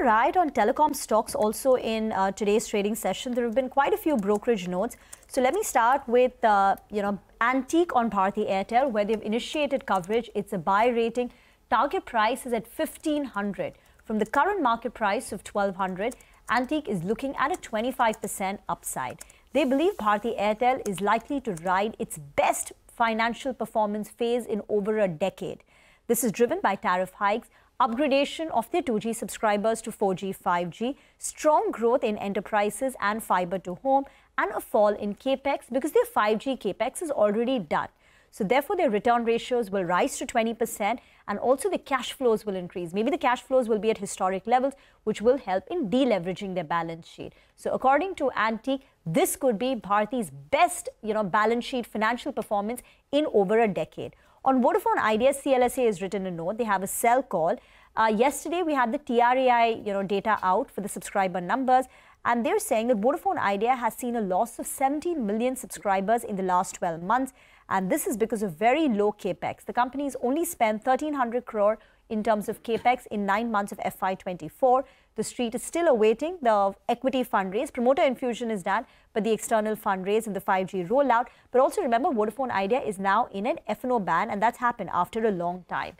a ride on telecom stocks also in today's trading session. There have been quite a few brokerage notes. So let me start with, Antique on Bharti Airtel, where they've initiated coverage. It's a buy rating. Target price is at 1,500. From the current market price of 1,200, Antique is looking at a 25% upside. They believe Bharti Airtel is likely to ride its best financial performance phase in over a decade. This is driven by tariff hikes, upgradation of their 2G subscribers to 4G, 5G, strong growth in enterprises and fiber to home, and a fall in capex because their 5G capex is already done. So therefore, their return ratios will rise to 20% and also the cash flows will increase. Maybe the cash flows will be at historic levels, which will help in deleveraging their balance sheet. So according to Antique, this could be Bharti's best, balance sheet financial performance in over a decade. On Vodafone Idea, CLSA has written a note. They have a sell call. Yesterday, we had the TRAI, data out for the subscriber numbers. And they're saying that Vodafone Idea has seen a loss of 17 million subscribers in the last 12 months. And this is because of very low capex. The company's only spent 1,300 crore in terms of capex in 9 months of FY24. The street is still awaiting the equity fundraise. Promoter infusion is done, but the external fundraise and the 5G rollout. But also remember, Vodafone Idea is now in an FNO ban, and that's happened after a long time.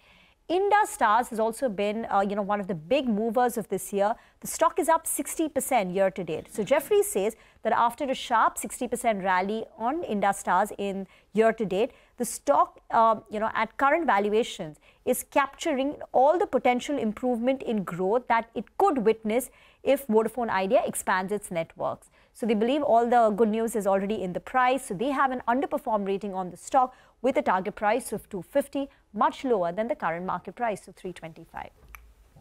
Indus Towers has also been, one of the big movers of this year. The stock is up 60% year to date. So Jefferies says that after a sharp 60% rally on Indus Towers in year to date, the stock, at current valuations is capturing all the potential improvement in growth that it could witness if Vodafone Idea expands its networks. So they believe all the good news is already in the price. So they have an underperform rating on the stock with a target price of 250, much lower than the current market price of 325.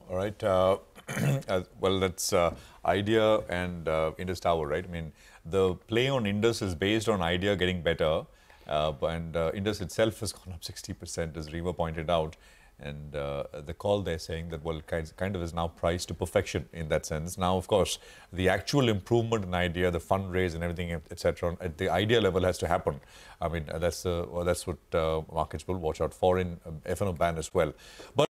All right. Well, that's Idea and Indus Tower, right? I mean, the play on Indus is based on Idea getting better. And Indus itself has gone up 60%, as Reema pointed out. And the call they're saying that, well, kind of is now priced to perfection in that sense. Now, of course, the actual improvement in Idea, the fundraise and everything, etc., at the Idea level has to happen. I mean, that's what markets will watch out for in FNO ban as well. But